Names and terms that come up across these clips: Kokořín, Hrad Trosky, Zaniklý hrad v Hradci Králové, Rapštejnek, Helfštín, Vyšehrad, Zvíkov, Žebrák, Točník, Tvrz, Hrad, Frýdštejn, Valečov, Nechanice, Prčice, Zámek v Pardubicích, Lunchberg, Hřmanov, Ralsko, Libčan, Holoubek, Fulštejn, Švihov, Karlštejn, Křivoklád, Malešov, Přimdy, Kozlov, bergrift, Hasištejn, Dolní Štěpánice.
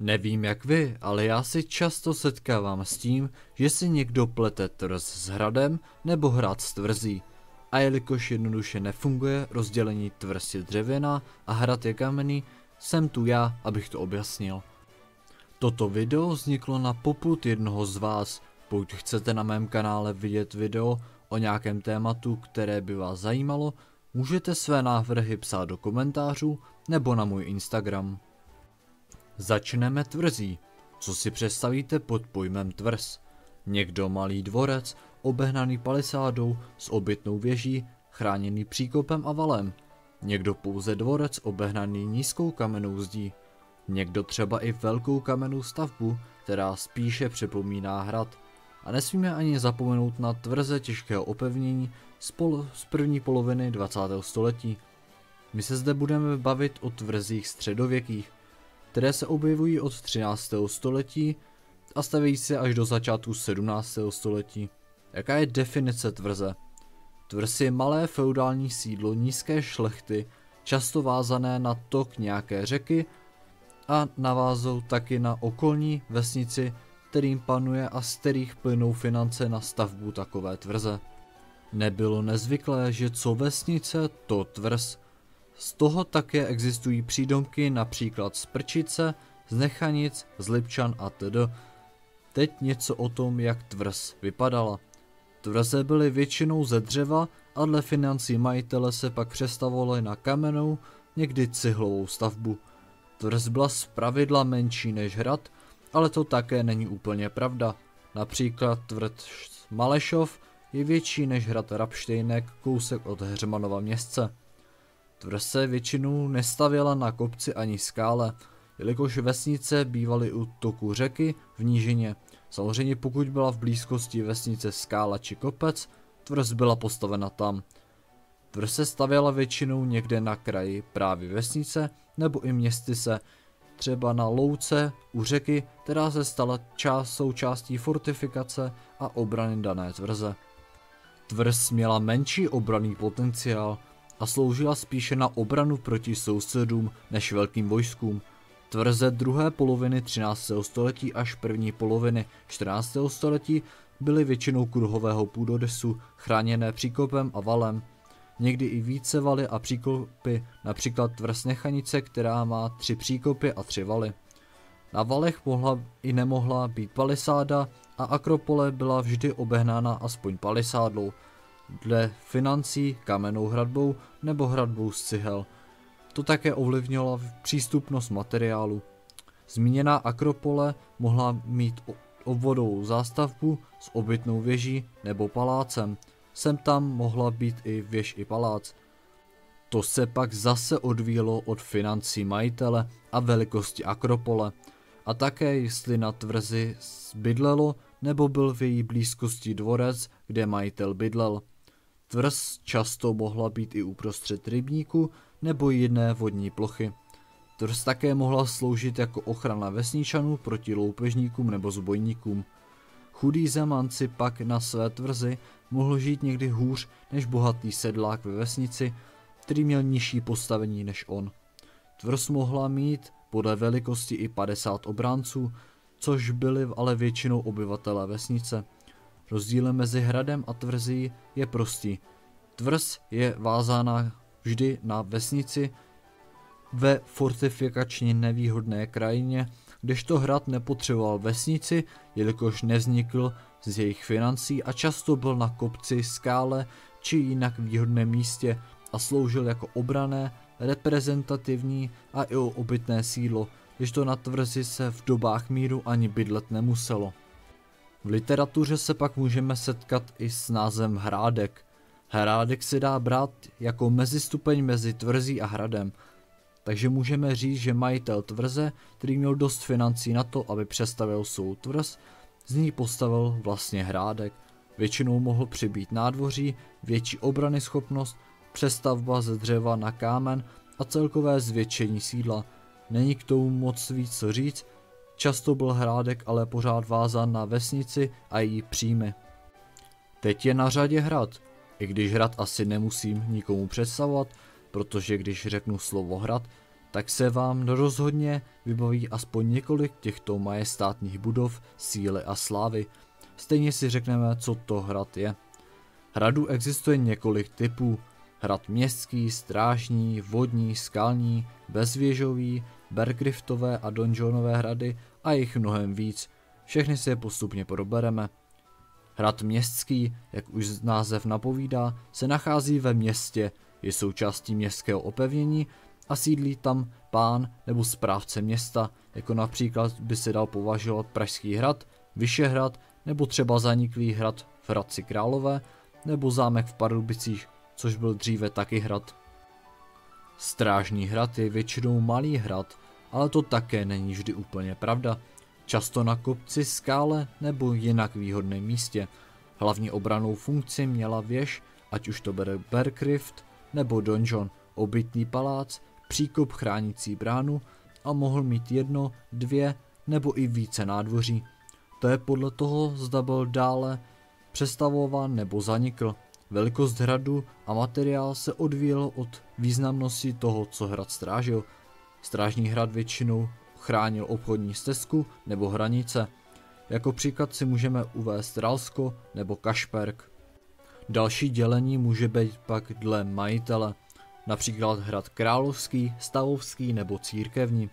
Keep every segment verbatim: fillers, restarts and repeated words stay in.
Nevím jak vy, ale já si často setkávám s tím, že si někdo plete Tvrz s hradem nebo Hrad s Tvrzí. A jelikož jednoduše nefunguje rozdělení Tvrz je dřevěná a Hrad je kamenný, jsem tu já, abych to objasnil. Toto video vzniklo na popud jednoho z vás. Pokud chcete na mém kanále vidět video o nějakém tématu, které by vás zajímalo, můžete své návrhy psát do komentářů nebo na můj Instagram. Začneme Tvrzí. Co si představíte pod pojmem tvrz? Někdo malý dvorec, obehnaný palisádou s obytnou věží, chráněný příkopem a valem. Někdo pouze dvorec obehnaný nízkou kamennou zdí. Někdo třeba i velkou kamennou stavbu, která spíše připomíná hrad. A nesmíme ani zapomenout na tvrze těžkého opevnění z, pol z první poloviny dvacátého století. My se zde budeme bavit o tvrzích středověkých, které se objevují od třináctého století a staví se až do začátku sedmnáctého století. Jaká je definice tvrze? Tvrz je malé feudální sídlo nízké šlechty, často vázané na tok nějaké řeky a navázou taky na okolní vesnici, kterým panuje a z kterých plynou finance na stavbu takové tvrze. Nebylo nezvyklé, že co vesnice, to tvrz. Z toho také existují přídomky například z Prčice, z Nechanic, z Libčan a td. Teď něco o tom, jak tvrz vypadala. Tvrze byly většinou ze dřeva a dle financí majitele se pak přestavovaly na kamennou, někdy cihlovou stavbu. Tvrz byla zpravidla menší než hrad, ale to také není úplně pravda. Například tvrz Malešov je větší než hrad Rapštejnek, kousek od Hřmanova městce. Tvrz se většinou nestavěla na kopci ani skále, jelikož vesnice bývaly u toku řeky v nížině. Samozřejmě pokud byla v blízkosti vesnice skála či kopec, tvrz byla postavena tam. Tvrz se stavěla většinou někde na kraji právě vesnice nebo i městyse, třeba na louce u řeky, která se stala část, součástí fortifikace a obrany dané tvrze. Tvrz měla menší obranný potenciál a sloužila spíše na obranu proti sousedům než velkým vojskům. Tvrze druhé poloviny třináctého století až první poloviny čtrnáctého století byly většinou kruhového půdorysu, chráněné příkopem a valem. Někdy i více valy a příkopy, například tvrz Nechanice, která má tři příkopy a tři valy. Na valech mohla i nemohla být palisáda a akropole byla vždy obehnána aspoň palisádlou, dle financí kamennou hradbou nebo hradbou z cihel. To také ovlivnilo přístupnost materiálu. Zmíněná akropole mohla mít obvodovou zástavbu s obytnou věží nebo palácem. Sem tam mohla být i věž i palác. To se pak zase odvíjelo od financí majitele a velikosti akropole. A také jestli na tvrzi bydlelo nebo byl v její blízkosti dvorec, kde majitel bydlel. Tvrz často mohla být i uprostřed rybníku nebo jiné vodní plochy. Tvrz také mohla sloužit jako ochrana vesničanů proti loupežníkům nebo zbojníkům. Chudý zemanci pak na své tvrzi mohl žít někdy hůř než bohatý sedlák ve vesnici, který měl nižší postavení než on. Tvrz mohla mít podle velikosti i padesát obránců, což byli ale většinou obyvatelé vesnice. Rozdíl mezi hradem a tvrzí je prostý. Tvrz je vázána vždy na vesnici ve fortifikačně nevýhodné krajině, kdežto hrad nepotřeboval vesnici, jelikož nevznikl z jejich financí a často byl na kopci, skále či jinak výhodném místě a sloužil jako obrané, reprezentativní a i obytné sídlo, kdežto na tvrzi se v dobách míru ani bydlet nemuselo. V literatuře se pak můžeme setkat i s názvem hrádek. Hrádek se dá brát jako mezistupeň mezi tvrzí a hradem, takže můžeme říct, že majitel tvrze, který měl dost financí na to, aby přestavil svou tvrz, z ní postavil vlastně hrádek. Většinou mohl přibýt nádvoří, větší obrany schopnost, přestavba ze dřeva na kámen a celkové zvětšení sídla. Není k tomu moc víc co říct, často byl hrádek ale pořád vázán na vesnici a její příjmy. Teď je na řadě hrad, i když hrad asi nemusím nikomu představovat, protože když řeknu slovo hrad, tak se vám rozhodně vybaví aspoň několik těchto majestátních budov, síly a slávy. Stejně si řekneme, co to hrad je. Hradů existuje několik typů. Hrad městský, strážní, vodní, skalní, bezvěžový, bergriftové a donjonové hrady a jich mnohem víc. Všechny si je postupně probereme. Hrad městský, jak už název napovídá, se nachází ve městě, je součástí městského opevnění a sídlí tam pán nebo správce města, jako například by se dal považovat Pražský hrad, Vyšehrad nebo třeba Zaniklý hrad v Hradci Králové nebo Zámek v Pardubicích, což byl dříve taky hrad. Strážní hrad je většinou malý hrad, ale to také není vždy úplně pravda. Často na kopci, skále nebo jinak výhodném místě. Hlavní obranou funkci měla věž, ať už to bere bergrift nebo donjon, obytný palác, příkop chránící bránu a mohl mít jedno, dvě nebo i více nádvoří. To je podle toho, zda byl dále přestavován nebo zanikl. Velikost hradu a materiál se odvíjelo od významnosti toho, co hrad strážil. Strážní hrad většinou chránil obchodní stezku nebo hranice. Jako příklad si můžeme uvést Ralsko nebo Kašperk. Další dělení může být pak dle majitele, například hrad královský, stavovský nebo církevní.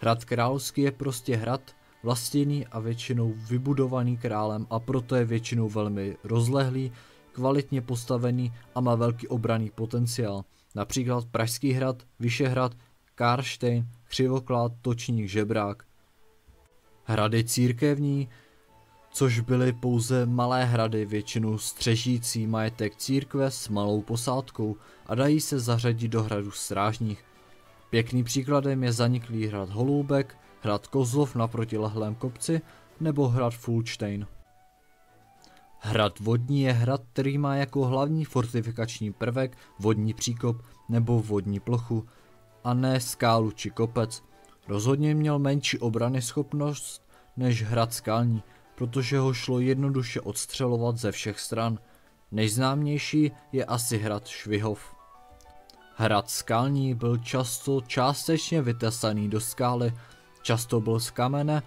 Hrad královský je prostě hrad vlastněný a většinou vybudovaný králem, a proto je většinou velmi rozlehlý, kvalitně postavený a má velký obranný potenciál. Například Pražský hrad, Vyšehrad, Karlštejn, Křivoklád, Točník, Žebrák. Hrady církevní, což byly pouze malé hrady, většinou střežící majetek církve s malou posádkou, a dají se zařadit do hradů strážních. Pěkným příkladem je zaniklý hrad Holoubek, hrad Kozlov na protilehlém kopci nebo hrad Fulštejn. Hrad vodní je hrad, který má jako hlavní fortifikační prvek vodní příkop nebo vodní plochu, a ne skálu či kopec. Rozhodně měl menší obrany schopnost než hrad skalní, protože ho šlo jednoduše odstřelovat ze všech stran. Nejznámější je asi hrad Švihov. Hrad skalní byl často částečně vytesaný do skály, často byl z kamene,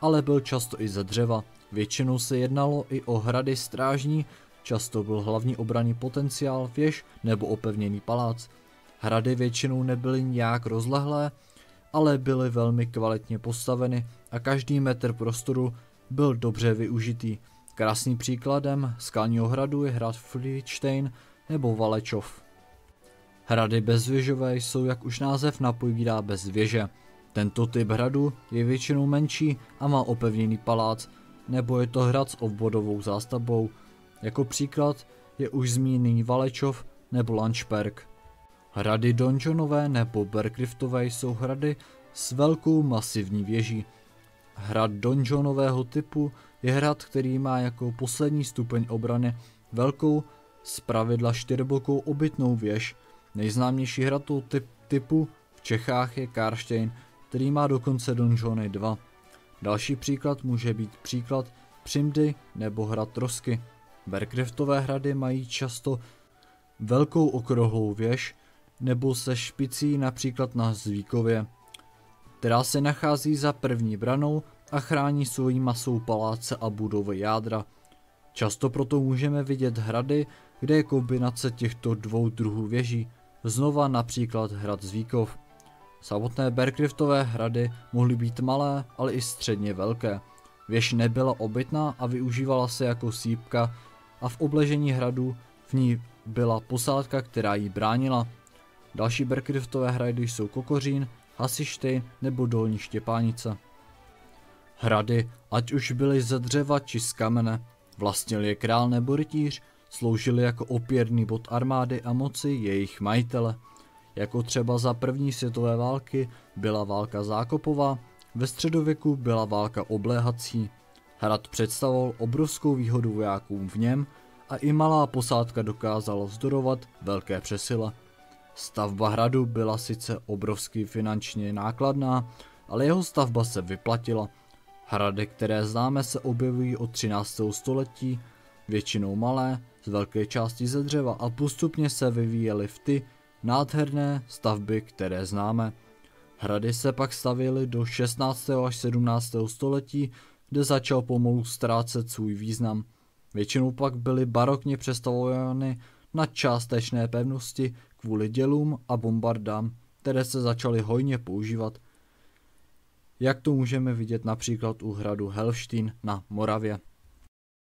ale byl často i ze dřeva. Většinou se jednalo i o hrady strážní, často byl hlavní obranný potenciál věž nebo opevněný palác. Hrady většinou nebyly nějak rozlehlé, ale byly velmi kvalitně postaveny a každý metr prostoru byl dobře využitý. Krásným příkladem skalního hradu je hrad Frýdštejn nebo Valečov. Hrady bezvěžové jsou, jak už název napovídá, bez věže. Tento typ hradu je většinou menší a má opevněný palác, nebo je to hrad s obvodovou zástavbou. Jako příklad je už zmíněný Valečov nebo Lunchberg. Hrady donjonové nebo bergriftové jsou hrady s velkou masivní věží. Hrad donjonového typu je hrad, který má jako poslední stupeň obrany velkou, zpravidla čtyřbokou obytnou věž. Nejznámější hrad toho typ, typu v Čechách je Karlštejn, který má dokonce donjony dva. Další příklad může být příklad Přimdy nebo hrad Trosky. Bergriftové hrady mají často velkou okrouhlou věž nebo se špicí, například na Zvíkově, která se nachází za první branou a chrání svojí masou paláce a budovy jádra. Často proto můžeme vidět hrady, kde je kombinace těchto dvou druhů věží, znova například hrad Zvíkov. Samotné bergriftové hrady mohly být malé, ale i středně velké. Věž nebyla obytná a využívala se jako sýpka a v obležení hradu v ní byla posádka, která ji bránila. Další bergriftové hrady jsou Kokořín, Hasištejn nebo Dolní Štěpánice. Hrady, ať už byly ze dřeva či z kamene, vlastnil je král nebo rytíř, sloužily jako opěrný bod armády a moci jejich majitele. Jako třeba za první světové války byla válka zákopová, ve středověku byla válka obléhací. Hrad představoval obrovskou výhodu vojákům v něm a i malá posádka dokázala vzdorovat velké přesile. Stavba hradu byla sice obrovsky finančně nákladná, ale jeho stavba se vyplatila. Hrady, které známe, se objevují od třináctého století, většinou malé, z velké části ze dřeva, a postupně se vyvíjely v ty nádherné stavby, které známe. Hrady se pak stavěly do šestnáctého až sedmnáctého století, kde začal pomalu ztrácet svůj význam. Většinou pak byly barokně přestavovány na částečné pevnosti kvůli dělům a bombardám, které se začaly hojně používat. Jak to můžeme vidět například u hradu Helfštín na Moravě.